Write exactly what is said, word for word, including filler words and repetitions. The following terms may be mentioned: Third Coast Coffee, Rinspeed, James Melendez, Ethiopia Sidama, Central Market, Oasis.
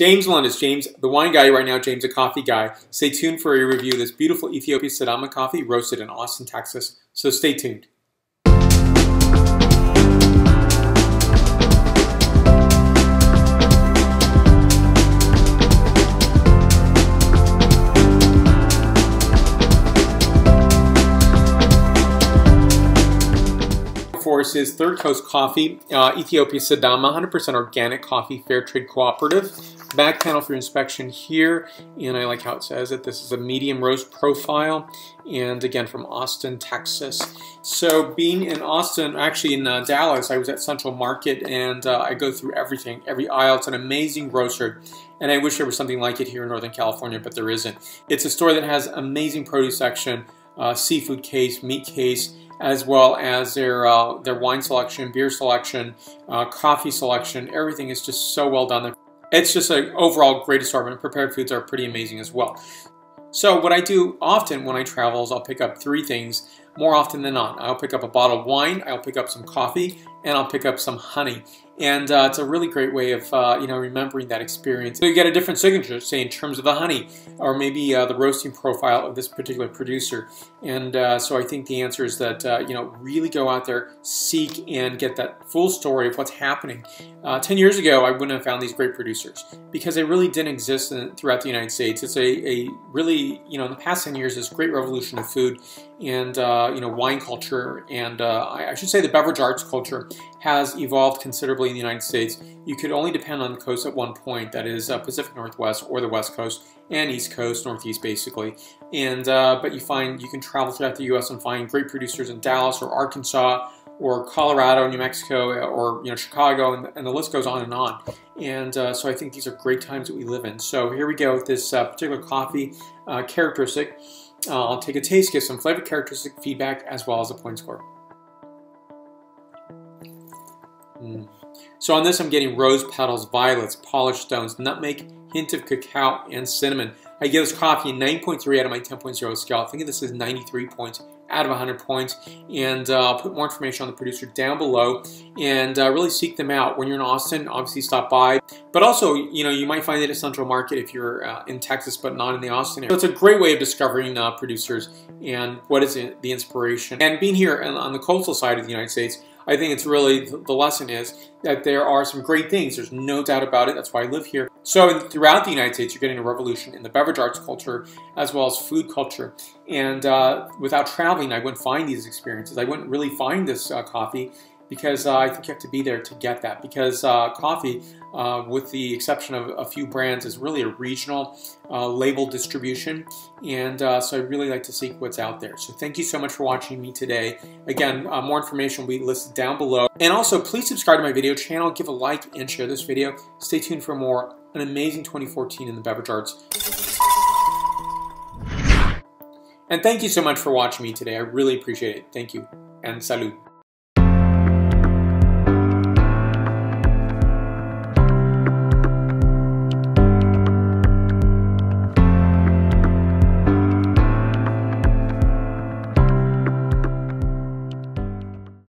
James Melendez, James, the wine guy right now, James, a coffee guy. Stay tuned for a review of this beautiful Ethiopia Sidama coffee roasted in Austin, Texas. So stay tuned. Is Third Coast Coffee, uh, Ethiopia Sidama, one hundred percent organic coffee, fair trade cooperative. Back panel for inspection here, and I like how it says that this is a medium roast profile, and again from Austin, Texas. So being in Austin, actually in uh, Dallas, I was at Central Market, and uh, I go through everything, every aisle. It's an amazing grocer, and I wish there was something like it here in Northern California, but there isn't. It's a store that has amazing produce section, uh, seafood case, meat case, as well as their uh, their wine selection, beer selection, uh, coffee selection. Everything is just so well done. It's just an overall great assortment. Prepared foods are pretty amazing as well. So what I do often when I travel is I'll pick up three things more often than not. I'll pick up a bottle of wine, I'll pick up some coffee, and I'll pick up some honey. And uh, it's a really great way of uh, you know, remembering that experience. So you get a different signature, say in terms of the honey, or maybe uh, the roasting profile of this particular producer. And uh, so I think the answer is that uh, you know, really go out there, seek, and get that full story of what's happening. Uh, Ten years ago, I wouldn't have found these great producers because they really didn't exist in, throughout the United States. It's a, a really, you know, in the past ten years, this great revolution of food and uh, you know, wine culture, and uh, I should say the beverage arts culture has evolved considerably in the United States. You could only depend on the coast at one point, that is uh, Pacific Northwest or the West Coast and East Coast, Northeast basically. And uh, but you find you can travel throughout the U S and find great producers in Dallas or Arkansas or Colorado, New Mexico, or you know, Chicago, and, and the list goes on and on. And uh, so I think these are great times that we live in. So here we go with this uh, particular coffee uh, characteristic. Uh, I'll take a taste, give some flavor characteristic feedback as well as a point score. Mm. So on this I'm getting rose petals, violets, polished stones, nutmeg, hint of cacao, and cinnamon. I give this coffee a nine point three out of my ten point zero scale. I think this is ninety-three points out of one hundred points. And uh, I'll put more information on the producer down below, and uh, really seek them out. When you're in Austin, obviously stop by. But also, you know, you might find it at Central Market if you're uh, in Texas but not in the Austin area. So it's a great way of discovering uh, producers and what is it, the inspiration. And being here on the coastal side of the United States, I think it's really, the lesson is that there are some great things. There's no doubt about it. That's why I live here. So throughout the United States, you're getting a revolution in the beverage arts culture as well as food culture. And uh, without traveling, I wouldn't find these experiences. I wouldn't really find this uh, coffee, because uh, I think you have to be there to get that. Because uh, coffee, uh, with the exception of a few brands, is really a regional uh, label distribution. And uh, so I really like to see what's out there. So thank you so much for watching me today. Again, uh, more information will be listed down below. And also, please subscribe to my video channel, give a like, and share this video. Stay tuned for more. An amazing twenty fourteen in the beverage arts. And thank you so much for watching me today. I really appreciate it. Thank you, and salud.